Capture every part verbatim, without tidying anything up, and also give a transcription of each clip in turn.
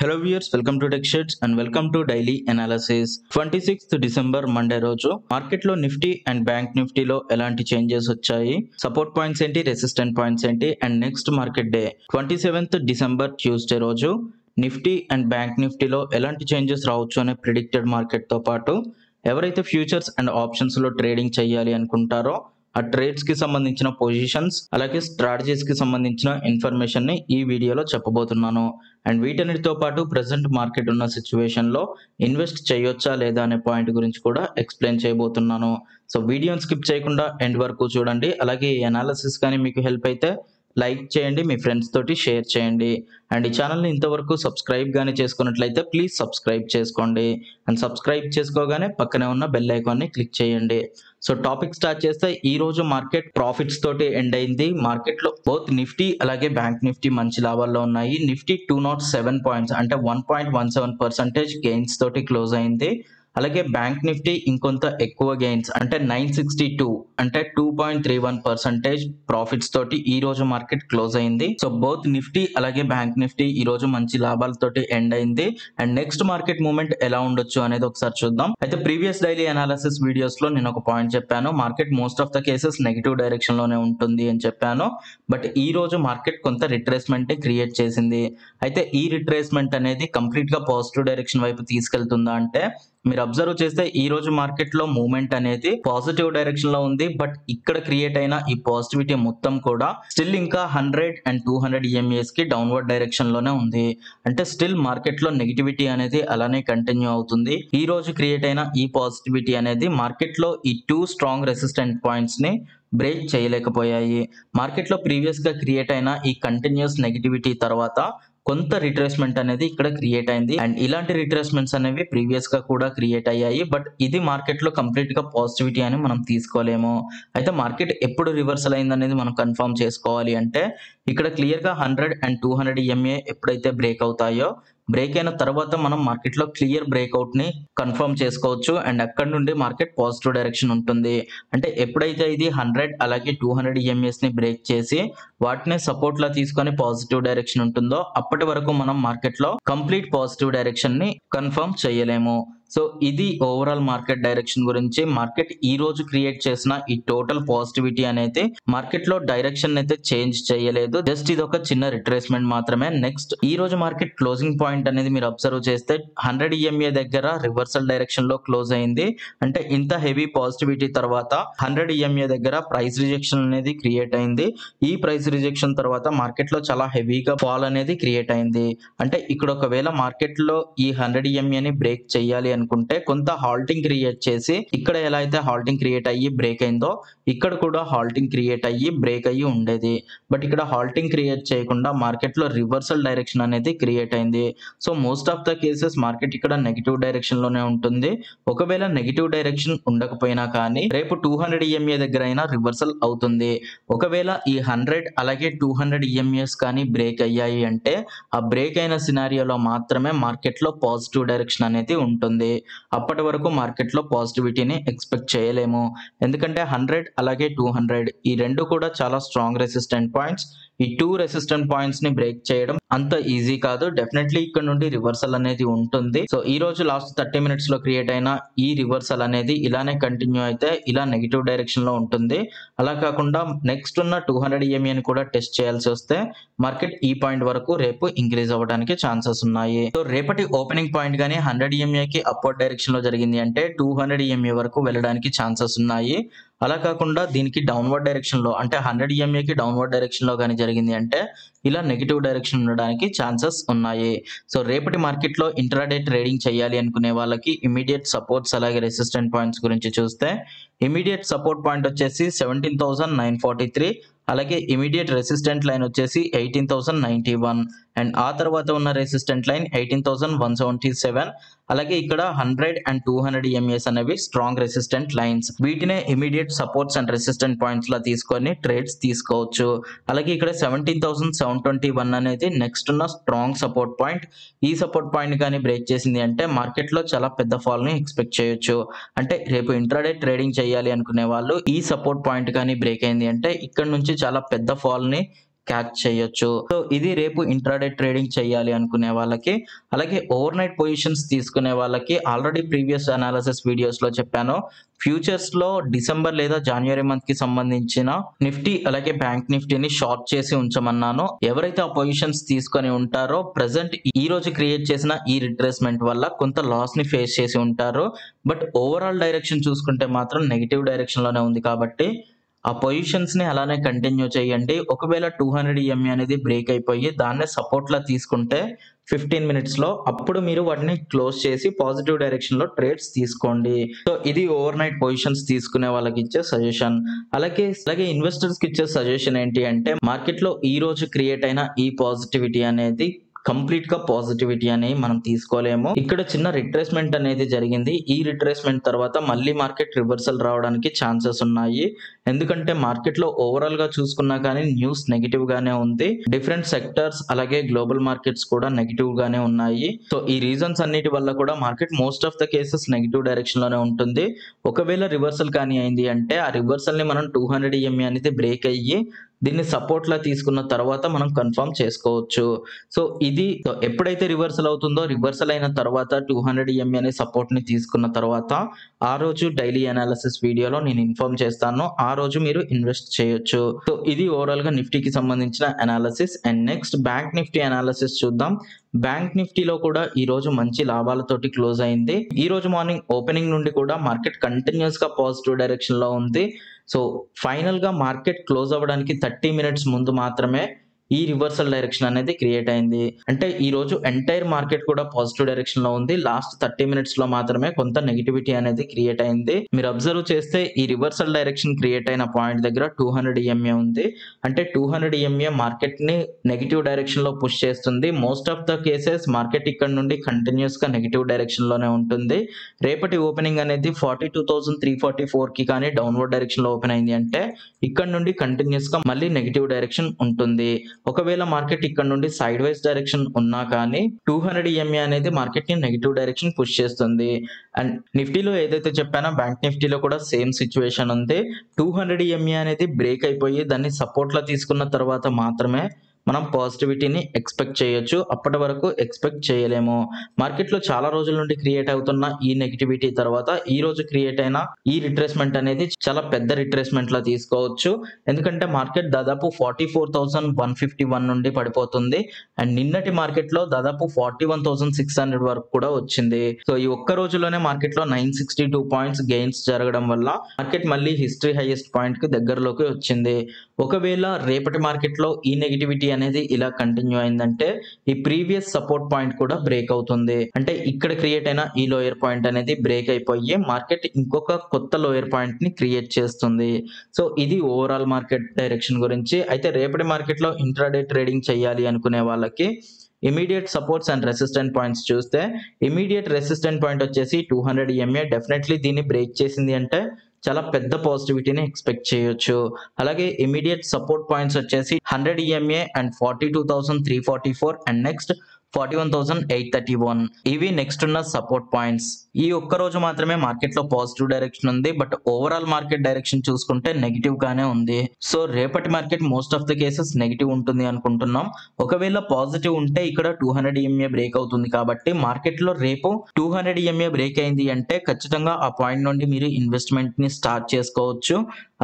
Hello viewers, welcome to tech sheds and welcome to daily analysis. Twenty sixth December Monday రోజు market లో Nifty and bank Nifty లో ఎలాంటి changes వచ్చాయి, support points ఏంటి, resistant points ఏంటి and next market day twenty seventh December Tuesday రోజు Nifty and bank Nifty లో ఎలాంటి చేంజెస్ రావచ్చు అనే ప్రిడిక్టెడ్ మార్కెట్ తో పాటు ఎవరైతే ఫ్యూచర్స్ అండ్ ఆప్షన్స్ లో ట్రేడింగ్ చేయాలి అనుకుంటారో ఆ ట్రేడ్స్ కి సంబంధించిన పొజిషన్స్ అలాగే స్ట్రాటజీస్ కి సంబంధించిన ఇన్ఫర్మేషన్ ని ఈ వీడియోలో చెప్పబోతున్నాను। అండ్ వీటన్నిటితో పాటు ప్రెసెంట్ మార్కెట్ ఉన్న సిచ్యువేషన్ లో ఇన్వెస్ట్ చేయొచ్చా లేదా అనే పాయింట్ గురించి కూడా ఎక్స్ప్లెయిన్ చేయబోతున్నాను। సో వీడియోని స్కిప్ చేయకుండా ఎండ్ వరకు చూడండి। అలాగే ఈ అనాలిసిస్ కానీ మీకు హెల్ప్ అయితే లైక్ చేయండి, మీ ఫ్రెండ్స్ తోటి షేర్ చేయండి అండ్ ఈ ఛానల్ని ఇంతవరకు సబ్స్క్రైబ్ కానీ చేసుకున్నట్లయితే ప్లీజ్ సబ్స్క్రైబ్ చేసుకోండి అండ్ సబ్స్క్రైబ్ చేసుకోగానే పక్కనే ఉన్న బెల్ ఐకాన్ని క్లిక్ చేయండి। సో టాపిక్ స్టార్ట్ చేస్తే, ఈ రోజు మార్కెట్ ప్రాఫిట్స్ తోటి ఎండ్ అయింది। మార్కెట్ లో బోత్ నిఫ్టీ అలాగే బ్యాంక్ నిఫ్టీ మంచి లాభాల్లో ఉన్నాయి। Nifty two nought seven points అంటే one point one seven percentage gains తోటి క్లోజ్ అయింది। అలాగే బ్యాంక్ నిఫ్టీ ఇంకొంత ఎక్కువ గెయిన్స్ అంటే నైన్ సిక్స్టీ టూ అంటే two point three one percentage profits తోటి ఈ రోజు మార్కెట్ క్లోజ్ అయింది। సో బోత్ నిఫ్టీ అలాగే బ్యాంక్ నిఫ్టీ ఈ రోజు మంచి లాభాలతోటి ఎండ్ అయింది అండ్ నెక్స్ట్ మార్కెట్ మూవ్మెంట్ ఎలా ఉండొచ్చు అనేది ఒకసారి చూద్దాం। అయితే ప్రీవియస్ డైలీ అనాలిసిస్ వీడియోస్ లో నేను ఒక పాయింట్ చెప్పాను, market most of the cases negative direction లోనే ఉంటుంది అని చెప్పాను। బట్ ఈ రోజు మార్కెట్ కొంత రిట్రేస్మెంట్ క్రియేట్ చేసింది। అయితే ఈ రిట్రేస్మెంట్ అనేది కంప్లీట్ గా పాజిటివ్ డైరెక్షన్ వైపు తీసుకెళ్తుందా అంటే మీరు అబ్జర్వ్ చేస్తే ఈ రోజు మార్కెట్ లో మూవ్మెంట్ అనేది పాజిటివ్ డైరెక్షన్ లో ఉంది। బట్ ఇక్కడ క్రియేట్ అయిన ఈ పాజిటివిటీ మొత్తం కూడా స్టిల్ ఇంకా hundred and two hundred EMAs కి డౌన్వర్డ్ డైరెక్షన్ లోనే ఉంది। అంటే స్టిల్ మార్కెట్ లో నెగిటివిటీ అనేది అలానే కంటిన్యూ అవుతుంది। ఈ రోజు క్రియేట్ అయిన ఈ పాజిటివిటీ అనేది మార్కెట్ లో ఈ టూ స్ట్రాంగ్ రెసిస్టెంట్ పాయింట్స్ ని బ్రేక్ చేయలేకపోయాయి। మార్కెట్ లో ప్రీవియస్ గా క్రియేట్ అయిన ఈ కంటిన్యూస్ నెగిటివిటీ తర్వాత కొంత రిట్రేస్మెంట్ అనేది ఇక్కడ క్రియేట్ అయింది అండ్ ఇలాంటి రిట్రేస్మెంట్స్ అనేవి ప్రీవియస్ గా కూడా క్రియేట్ అయ్యాయి। బట్ ఇది మార్కెట్ లో కంప్లీట్ గా పాజిటివిటీ అని మనం తీసుకోలేము। అయితే మార్కెట్ ఎప్పుడు రివర్సల్ అయింది అనేది మనం కన్ఫర్మ్ చేసుకోవాలి అంటే ఇక్కడ క్లియర్ గా hundred and two hundred EMA ఎప్పుడైతే బ్రేక్ అవుతాయో, బ్రేక్ అయిన తర్వాత మనం మార్కెట్ లో క్లియర్ బ్రేక్అవుట్ ని కన్ఫర్మ్ చేసుకోవచ్చు అండ్ అక్కడ నుండి మార్కెట్ పాజిటివ్ డైరెక్షన్ ఉంటుంది। అంటే ఎప్పుడైతే ఇది హండ్రెడ్ అలాగే టూ హండ్రెడ్ ఈఎంఎస్ ని బ్రేక్ చేసి వాటిని సపోర్ట్ లా తీసుకొని పాజిటివ్ డైరెక్షన్ ఉంటుందో అప్పటి వరకు మనం మార్కెట్ లో కంప్లీట్ పాజిటివ్ డైరెక్షన్ ని కన్ఫర్మ్ చేయలేము। సో ఇది ఓవరాల్ మార్కెట్ డైరెక్షన్ గురించి। మార్కెట్ ఈ రోజు క్రియేట్ చేసిన ఈ టోటల్ పాజిటివిటీ అనేది మార్కెట్ లో డైరెక్షన్ అయితే చేంజ్ చేయలేదు, జస్ట్ ఇది ఒక చిన్న రిట్రేస్మెంట్ మాత్రమే। నెక్స్ట్ ఈ రోజు మార్కెట్ క్లోజింగ్ పాయింట్ అనేది మీరు అబ్జర్వ్ చేస్తే హండ్రెడ్ ఈఎంఏ దగ్గర రివర్సల్ డైరెక్షన్ లో క్లోజ్ అయింది। అంటే ఇంత హెవీ పాజిటివిటీ తర్వాత హండ్రెడ్ ఈఎంఏ దగ్గర ప్రైస్ రిజెక్షన్ అనేది క్రియేట్ అయింది। ఈ ప్రైస్ రిజెక్షన్ తర్వాత మార్కెట్ లో చాలా హెవీగా ఫాల్ అనేది క్రియేట్ అయింది। అంటే ఇక్కడ ఒకవేళ మార్కెట్ లో ఈ హండ్రెడ్ ఈఎంఏ ని బ్రేక్ చేయాలి అనుకుంటే కొంత హాల్టింగ్ క్రియేట్ చేసి ఇక్కడ ఎలా అయితే హాల్టింగ్ క్రియేట్ అయ్యి బ్రేక్ అయిందో ఇక్కడ కూడా హాల్టింగ్ క్రియేట్ అయ్యి బ్రేక్ అయ్యి ఉండేది। బట్ ఇక్కడ హాల్టింగ్ క్రియేట్ చేయకుండా మార్కెట్ లో రివర్సల్ డైరెక్షన్ అనేది క్రియేట్ అయింది। So most of the cases market ఇక్కడ నెగిటివ్ డైరెక్షన్ లోనే ఉంటుంది। ఒకవేళ నెగిటివ్ డైరెక్షన్ ఉండకపోయినా కానీ రేపు టూ హండ్రెడ్ ఈఎంఏ దగ్గర అయినా రివర్సల్ అవుతుంది। ఒకవేళ ఈ హండ్రెడ్ అలాగే టూ హండ్రెడ్ ఈఎంఏస్ కానీ బ్రేక్ అయ్యాయి అంటే ఆ బ్రేక్ అయిన సినారియోలో మాత్రమే మార్కెట్ లో పాజిటివ్ డైరెక్షన్ అనేది ఉంటుంది। అప్పటి వరకు మార్కెట్ లో పాజిటివిటీని ఎక్స్పెక్ట్ చేయలేము, ఎందుకంటే హండ్రెడ్ అలాగే టూ హండ్రెడ్ ఈ రెండు కూడా చాలా స్ట్రాంగ్ రెసిస్టెంట్ పాయింట్స్। ఈ టూ రెసిస్టెంట్ పాయింట్స్ ని బ్రేక్ చేయడం అంత ఈజీ కాదు, డెఫినెట్లీ ఇక్కడ నుండి రివర్సల్ అనేది ఉంటుంది। సో ఈ రోజు లాస్ట్ థర్టీ మినిట్స్ లో క్రియేట్ అయిన ఈ రివర్సల్ అనేది ఇలానే కంటిన్యూ అయితే ఇలా నెగిటివ్ డైరెక్షన్ లో ఉంటుంది। అలా కాకుండా నెక్స్ట్ ఉన్న టూ హండ్రెడ్ ఈఎంఏ ని కూడా టెస్ట్ చేయాల్సి వస్తే మార్కెట్ ఈ పాయింట్ వరకు రేపు ఇంక్రీజ్ అవ్వడానికి ఛాన్సెస్ ఉన్నాయి। సో రేపటి ఓపెనింగ్ పాయింట్ గానీ హండ్రెడ్ ఈఎంఏ కి అప్వర్డ్ డైరెక్షన్ లో జరిగింది అంటే టూ హండ్రెడ్ ఈఎంఏ వరకు వెళ్ళడానికి ఛాన్సెస్ ఉన్నాయి। అలా కాకుండా దీనికి డౌన్వర్డ్ డైరెక్షన్ లో అంటే హండ్రెడ్ ఈఎంఏ కి డౌన్వర్డ్ డైరెక్షన్ లో కానీ జరిగింది అంటే ఇలా నెగిటివ్ డైరెక్షన్ ఉండడానికి ఛాన్సెస్ ఉన్నాయి। సో రేపటి మార్కెట్ లో ఇంట్రాడే ట్రేడింగ్ చేయాలి అనుకునే వాళ్ళకి ఇమీడియట్ సపోర్ట్స్ అలాగే రెసిస్టెంట్ పాయింట్స్ గురించి చూస్తే ఇమీడియట్ సపోర్ట్ పాయింట్ వచ్చేసి seventeen thousand nine forty three అలాగే ఇమీడియట్ రెసిస్టెంట్ లైన్ వచ్చేసి eighteen thousand ninety one and ఆ తర్వాత ఉన్న resistant line eighteen thousand one seventy seven అలాగే ఇక్కడ hundred and two hundred EMAs అనేవి స్ట్రాంగ్ రెసిస్టెంట్ లైన్స్, వీటినే immediate supports and resistant points లా తీసుకొని ట్రేడ్స్ తీసుకోవచ్చు। అలాగే ఇక్కడ seventeen thousand seven twenty one అనేది నెక్స్ట్ ఉన్న స్ట్రాంగ్ సపోర్ట్ పాయింట్। ఈ సపోర్ట్ పాయింట్ కానీ బ్రేక్ చేసింది అంటే మార్కెట్ లో చాలా పెద్ద ఫాల్ ని ఎక్స్పెక్ట్ చేయొచ్చు। అంటే రేపు ఇంట్రాడే ట్రేడింగ్ చేయాలి అనుకునే వాళ్ళు ఈ సపోర్ట్ పాయింట్ కానీ బ్రేక్ అయింది అంటే ఇక్కడ నుంచి చాలా పెద్ద ఫాల్ ని క్యాచ్ చేయొచ్చు. సో ఇది రేపు ఇంట్రాడే ట్రేడింగ్ చేయాలి అనుకునే వాళ్ళకి, అలాగే ఓవర్ నైట్ పొజిషన్స్ తీసుకునే వాళ్ళకి ఆల్రెడీ ప్రీవియస్ అనాలిసిస్ వీడియోస్ లో చెప్పాను. ఫ్యూచర్స్ లో డిసెంబర్ లేదా జనవరి మంత్ కి సంబంధించిన నిఫ్టీ అలాగే బ్యాంక్ నిఫ్టీని షార్ట్ చేసి ఉంచమన్నాను. ఎవరైతే ఆ పొజిషన్స్ తీసుకొని ఉంటారో ప్రెసెంట్ ఈ రోజు క్రియేట్ చేసిన ఈ రిట్రేస్మెంట్ వల్ల కొంత లాస్ ని ఫేస్ చేసి ఉంటారు. బట్ ఓవరాల్ డైరెక్షన్ చూసుకుంటే మాత్రం నెగిటివ్ డైరెక్షన్ లోనే ఉంది కాబట్టి ఆ పొజిషన్స్ ని అలానే కంటిన్యూ చేయండి. ఒకవేళ టూ హండ్రెడ్ ఈఎంఏ అనేది బ్రేక్ అయిపోయి దాన్నే సపోర్ట్ లా తీసుకుంటే ఫిఫ్టీన్ మినిట్స్ లో అప్పుడు మీరు వాటిని క్లోజ్ చేసి పాజిటివ్ డైరెక్షన్ లో ట్రేడ్స్ తీసుకోండి. సో ఇది ఓవర్ నైట్ పొజిషన్స్ తీసుకునే వాళ్ళకి ఇచ్చే సజెషన్. అలాగే అలాగే ఇన్వెస్టర్స్ కి ఇచ్చే సజెషన్ ఏంటి అంటే, మార్కెట్ లో ఈ రోజు క్రియేట్ అయిన ఈ పాజిటివిటీ అనేది కంప్లీట్ గా పాజిటివిటీ అనేది మనం తీసుకోలేము. ఇక్కడ చిన్న రిట్రేస్మెంట్ అనేది జరిగింది. ఈ రిట్రేస్మెంట్ తర్వాత మళ్ళీ మార్కెట్ రివర్సల్ రావడానికి ఛాన్సెస్ ఉన్నాయి. ఎందుకంటే మార్కెట్ లో ఓవరాల్ గా చూసుకున్నా కానీ న్యూస్ నెగిటివ్ గానే ఉంది. డిఫరెంట్ సెక్టర్స్ అలాగే గ్లోబల్ మార్కెట్స్ కూడా నెగిటివ్ గానే ఉన్నాయి. సో ఈ రీజన్స్ అన్నిటి వల్ల కూడా market most of the cases negative direction లోనే ఉంటుంది. ఒకవేళ రివర్సల్ కానీ అయింది అంటే ఆ రివర్సల్ ని మనం టూ హండ్రెడ్ ఈఎంఏ అనేది బ్రేక్ అయ్యి దీన్ని సపోర్ట్ లా తీసుకున్న తర్వాత మనం కన్ఫర్మ్ చేసుకోవచ్చు. సో ఇది ఎప్పుడైతే రివర్సల్ అవుతుందో రివర్సల్ అయిన తర్వాత టూ హండ్రెడ్ ఈఎంఏ అనే సపోర్ట్ ని తీసుకున్న తర్వాత ఆ రోజు డైలీ అనాలిసిస్ వీడియోలో నేను ఇన్ఫార్మ్ చేస్తాను. ఆ రోజు మీరు ఇన్వెస్ట్ చేయొచ్చు. సో ఇది ఓవరాల్ గా నిఫ్టీకి సంబంధించిన analysis. And next bank Nifty analysis చూద్దాం. బ్యాంక్ నిఫ్టీలో కూడా ఈ రోజు మంచి లాభాలతోటి క్లోజ్ అయింది. ఈ రోజు మార్నింగ్ ఓపెనింగ్ నుండి కూడా మార్కెట్ కంటిన్యూస్ గా పాజిటివ్ డైరెక్షన్ లో ఉంది. సో ఫైనల్ గా మార్కెట్ క్లోజ్ అవ్వడానికి థర్టీ మినిట్స్ ముందు మాత్రమే ఈ రివర్సల్ డైరెక్షన్ అనేది క్రియేట్ అయింది. అంటే ఈ రోజు ఎంటైర్ మార్కెట్ కూడా పాజిటివ్ డైరెక్షన్ లో ఉంది. లాస్ట్ థర్టీ మినిట్స్ లో మాత్రమే కొంత నెగిటివిటీ అనేది క్రియేట్ అయింది. మీరు అబ్జర్వ్ చేస్తే ఈ రివర్సల్ డైరెక్షన్ క్రియేట్ అయిన పాయింట్ దగ్గర టూ హండ్రెడ్ ఈఎంఏ ఉంది. అంటే టూ హండ్రెడ్ ఈఎంఏ మార్కెట్ ని నెగిటివ్ డైరెక్షన్ లో పుష్ చేస్తుంది. Most of the cases market ఇక్కడ నుండి కంటిన్యూస్ గా నెగిటివ్ డైరెక్షన్ లోనే ఉంటుంది. రేపటి ఓపెనింగ్ అనేది forty two thousand three forty four కి కానీ డౌన్వర్డ్ డైరెక్షన్ లో ఓపెన్ అయింది అంటే ఇక్కడ నుండి కంటిన్యూస్ గా మళ్ళీ నెగిటివ్ డైరెక్షన్ ఉంటుంది. ఒకవేళ మార్కెట్ ఇక్కడ నుండి సైడ్ వైజ్ డైరెక్షన్ ఉన్నా కానీ టూ హండ్రెడ్ ఈఎంఏ అనేది మార్కెట్ ని నెగిటివ్ డైరెక్షన్ పుష్ చేస్తుంది. అండ్ నిఫ్టీలో ఏదైతే చెప్పానో బ్యాంక్ నిఫ్టీలో కూడా సేమ్ సిచ్యువేషన్ ఉంది. టూ హండ్రెడ్ ఈఎంఏ అనేది బ్రేక్ అయిపోయి దాన్ని సపోర్ట్ లా తీసుకున్న తర్వాత మాత్రమే మనం పాజిటివిటీని ఎక్స్పెక్ట్ చేయొచ్చు. అప్పటి వరకు ఎక్స్పెక్ట్ చేయలేము. మార్కెట్లో చాలా రోజుల నుండి క్రియేట్ అవుతున్న ఈ నెగిటివిటీ తర్వాత ఈ రోజు క్రియేట్ అయిన ఈ రిట్రేస్మెంట్ అనేది చాలా పెద్ద రిట్రేస్మెంట్ లా తీసుకోవచ్చు. ఎందుకంటే మార్కెట్ దాదాపు forty four thousand one fifty one నుండి పడిపోతుంది. అండ్ నిన్నటి మార్కెట్ లో దాదాపు forty one thousand six hundred వరకు కూడా వచ్చింది. సో ఈ ఒక్క రోజులోనే మార్కెట్ లో nine sixty two points gains జరగడం వల్ల మార్కెట్ మళ్ళీ హిస్టరీ హైయెస్ట్ పాయింట్ కి దగ్గరలోకి వచ్చింది. ఒకవేళ రేపటి మార్కెట్ లో ఈ నెగిటివిటీ అనేది ఇలా కంటిన్యూ అయిందంటే ఈ ప్రీవియస్ సపోర్ట్ పాయింట్ కూడా బ్రేక్ అవుతుంది. అంటే ఇక్కడ క్రియేట్ అయిన ఈ లోయర్ పాయింట్ అనేది బ్రేక్ అయిపోయి మార్కెట్ ఇంకొక కొత్త లోయర్ పాయింట్ ని క్రియేట్ చేస్తుంది. సో ఇది ఓవరాల్ మార్కెట్ డైరెక్షన్ గురించి. అయితే రేపటి మార్కెట్ లో ఇంట్రాడే ట్రేడింగ్ చేయాలి అనుకునే వాళ్ళకి immediate supports and resistant points చూస్తే ఇమీడియట్ రెసిస్టెంట్ పాయింట్ వచ్చేసి టూ హండ్రెడ్ ఈఎంఏ. డెఫినెట్లీ దీన్ని బ్రేక్ చేసింది అంటే చాలా పెద్ద పాజిటివిటీని ఎక్స్పెక్ట్ చేయొచ్చు. అలాగే ఇమీడియట్ సపోర్ట్ పాయింట్స్ వచ్చేసి hundred EMA and forty two thousand three forty four and next forty one thousand eight thirty one ఇవి నెక్స్ట్ ఉన్న సపోర్ట్ పాయింట్స్. ఈ ఒక్క రోజు మాత్రమే మార్కెట్ లో పాజిటివ్ డైరెక్షన్ ఉంది. బట్ ఓవరాల్ మార్కెట్ డైరెక్షన్ చూసుకుంటే నెగిటివ్ గానే ఉంది. సో రేపటి market most of the cases negative ఉంటుంది అనుకుంటున్నాం. ఒకవేళ పాజిటివ్ ఉంటే ఇక్కడ టూ హండ్రెడ్ ఈఎంఏ బ్రేక్ అవుతుంది కాబట్టి మార్కెట్ లో రేపు టూ హండ్రెడ్ ఈఎంఏ బ్రేక్ అయింది అంటే ఖచ్చితంగా ఆ పాయింట్ నుండి మీరు ఇన్వెస్ట్మెంట్ ని స్టార్ట్ చేసుకోవచ్చు.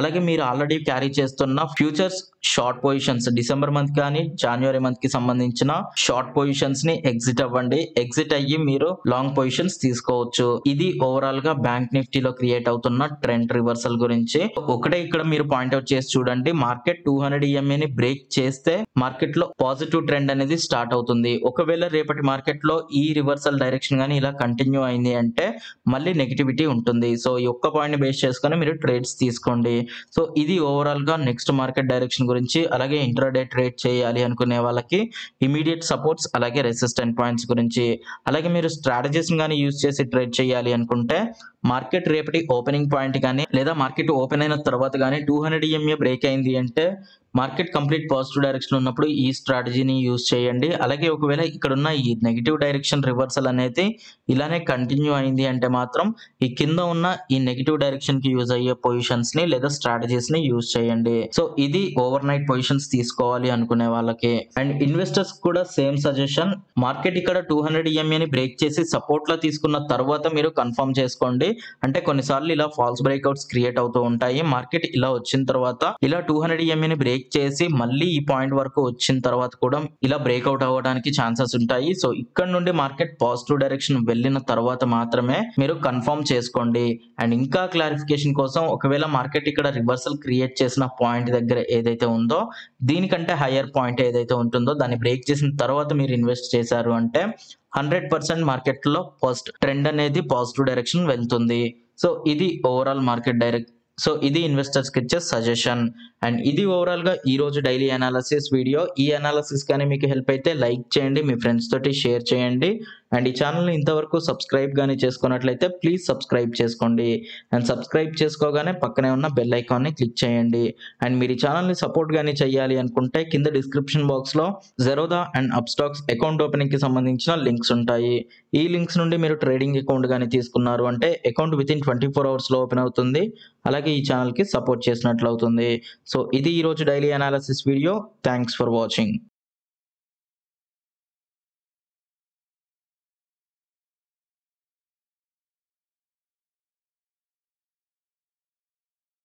అలాగే మీరు ఆల్రెడీ క్యారీ చేస్తున్న futures short positions December month కానీ జనవరి మంత్ కి సంబంధించిన షార్ట్ పొజిషన్స్ ని ఎగ్జిట్ అవ్వండి. ఎగ్జిట్ అయ్యి మీరు లాంగ్ పొజిషన్స్ తీసుకోవచ్చు. ఇది ఓవరాల్ గా బ్యాంక్ నిఫ్టీలో క్రియేట్ అవుతున్న ట్రెండ్ రివర్సల్ గురించి. ఒకటే ఇక్కడ మీరు పాయింట్అవుట్ చేసి చూడండి, మార్కెట్ టూ హండ్రెడ్ ఈఎంఏ ని బ్రేక్ చేస్తే మార్కెట్ లో పాజిటివ్ ట్రెండ్ అనేది స్టార్ట్ అవుతుంది. ఒకవేళ రేపటి మార్కెట్ లో ఈ రివర్సల్ డైరెక్షన్ కానీ ఇలా కంటిన్యూ అయింది అంటే మళ్ళీ నెగిటివిటీ ఉంటుంది. సో ఈ ఒక్క పాయింట్ బేస్ చేసుకుని మీరు ట్రేడ్స్ తీసుకోండి. సో ఇది ఓవరాల్ గా నెక్స్ట్ మార్కెట్ డైరెక్షన్ గురించి. అలాగే ఇంట్రాడే ట్రేడ్ చేయాలి అనుకునే వాళ్ళకి ఇమీడియట్ సపోర్ట్స్ అలాగే రెసిస్టెంట్ పాయింట్స్ గురించి. అలాగే మీరు స్ట్రాటజీస్ కానీ యూజ్ చేసి ట్రేడ్ చేయాలి అనుకుంటే మార్కెట్ రేపటి ఓపెనింగ్ పాయింట్ కానీ లేదా మార్కెట్ ఓపెన్ అయిన తర్వాత కానీ టూ హండ్రెడ్ ఈఎంఏ బ్రేక్ అయింది అంటే మార్కెట్ కంప్లీట్ పాజిటివ్ డైరెక్షన్ ఉన్నప్పుడు ఈ స్ట్రాటజీని యూజ్ చేయండి. అలాగే ఒకవేళ ఇక్కడ ఉన్న ఈ నెగిటివ్ డైరెక్షన్ రివర్సల్ అనేది ఇలానే కంటిన్యూ అయింది అంటే మాత్రం ఈ కింద ఉన్న ఈ నెగిటివ్ డైరెక్షన్ కి యూజ్ అయ్యే పొజిషన్స్ ని లేదా స్ట్రాటజీస్ ని యూజ్ చేయండి. సో ఇది ఓవర్ నైట్ పొజిషన్స్ తీసుకోవాలి అనుకునే వాళ్ళకి. అండ్ ఇన్వెస్టర్స్ కూడా సేమ్ సజెషన్, మార్కెట్ ఇక్కడ టూ హండ్రెడ్ ఈఎంఏ ని బ్రేక్ చేసి సపోర్ట్ లా తీసుకున్న తర్వాత మీరు కన్ఫర్మ్ చేసుకోండి. అంటే కొన్నిసార్లు ఇలా ఫాల్స్ బ్రేక్అవుట్స్ క్రియేట్ అవుతూ ఉంటాయి. మార్కెట్ ఇలా వచ్చిన తర్వాత ఇలా టూ హండ్రెడ్ ఈఎంఏ ని బ్రేక్ చేసి మళ్ళీ ఈ పాయింట్ వరకు వచ్చిన తర్వాత కూడా ఇలా బ్రేక్అవుట్ అవ్వడానికి ఛాన్సెస్ ఉంటాయి. సో ఇక్కడ నుండి మార్కెట్ పాజిటివ్ డైరెక్షన్ వెళ్ళిన తర్వాత మాత్రమే మీరు కన్ఫర్మ్ చేసుకోండి. అండ్ ఇంకా క్లారిఫికేషన్ కోసం ఒకవేళ మార్కెట్ ఇక్కడ రివర్సల్ క్రియేట్ చేసిన పాయింట్ దగ్గర ఏదైతే ఉందో దీనికంటే హయ్యర్ పాయింట్ ఏదైతే ఉంటుందో దాన్ని బ్రేక్ చేసిన తర్వాత మీరు ఇన్వెస్ట్ చేశారు అంటే హండ్రెడ్ పర్సెంట్ మార్కెట్ లో ఫస్ట్ ట్రెండ్ అనేది పాజిటివ్ డైరెక్షన్ వెళ్తుంది. సో ఇది ఓవరాల్ మార్కెట్ డైరెక్ట్ సో ఇది ఇన్వెస్టర్స్ కి ఇచ్చే సజెషన్. అండ్ ఇది ఓవరాల్ గా ఈ రోజు డైలీ అనాలిసిస్ వీడియో. ఈ అనాలిసిస్ కానీ మీకు హెల్ప్ అయితే లైక్ చేయండి, మీ ఫ్రెండ్స్ తోటి షేర్ చేయండి. అండ్ ఈ ఛానల్ని ఇంతవరకు సబ్స్క్రైబ్ కానీ చేసుకున్నట్లయితే ప్లీజ్ సబ్స్క్రైబ్ చేసుకోండి. అండ్ సబ్స్క్రైబ్ చేసుకోగానే పక్కనే ఉన్న బెల్ ఐకాన్ని క్లిక్ చేయండి. అండ్ మీరు ఈ ఛానల్ని సపోర్ట్ కానీ చేయాలి అనుకుంటే కింద డిస్క్రిప్షన్ బాక్స్లో జెరోదా అండ్ అప్స్టాక్స్ అకౌంట్ ఓపెనింగ్కి సంబంధించిన లింక్స్ ఉంటాయి. ఈ లింక్స్ నుండి మీరు ట్రేడింగ్ అకౌంట్ కానీ తీసుకున్నారు అంటే account within twenty four అవర్స్లో ఓపెన్ అవుతుంది. అలాగే ఈ ఛానల్కి సపోర్ట్ చేసినట్లు అవుతుంది. సో ఇది ఈరోజు daily analysis video. Thanks for watching.